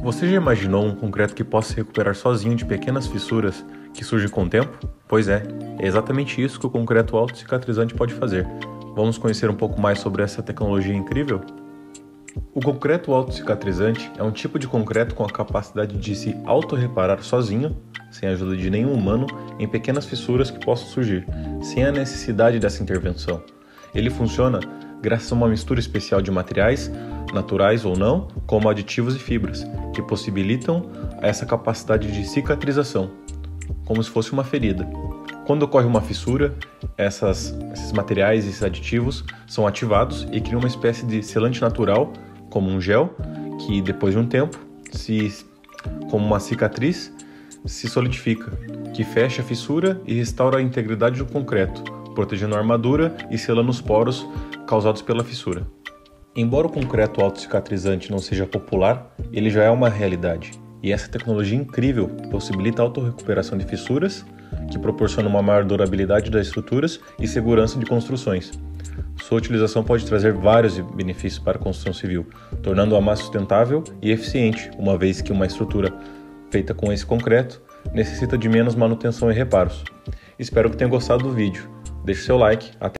Você já imaginou um concreto que possa se recuperar sozinho de pequenas fissuras que surgem com o tempo? Pois é, é exatamente isso que o concreto autocicatrizante pode fazer. Vamos conhecer um pouco mais sobre essa tecnologia incrível? O concreto autocicatrizante é um tipo de concreto com a capacidade de se autorreparar sozinho, sem a ajuda de nenhum humano, em pequenas fissuras que possam surgir, sem a necessidade dessa intervenção. Ele funciona graças a uma mistura especial de materiais, naturais ou não, como aditivos e fibras, que possibilitam essa capacidade de cicatrização, como se fosse uma ferida. Quando ocorre uma fissura, esses materiais e esses aditivos são ativados e criam uma espécie de selante natural, como um gel, que depois de um tempo, como uma cicatriz, se solidifica, que fecha a fissura e restaura a integridade do concreto, protegendo a armadura e selando os poros causados pela fissura. Embora o concreto autocicatrizante não seja popular, ele já é uma realidade. E essa tecnologia incrível possibilita a autorrecuperação de fissuras, que proporciona uma maior durabilidade das estruturas e segurança de construções. Sua utilização pode trazer vários benefícios para a construção civil, tornando-a mais sustentável e eficiente, uma vez que uma estrutura feita com esse concreto necessita de menos manutenção e reparos. Espero que tenha gostado do vídeo. Deixe seu like. Até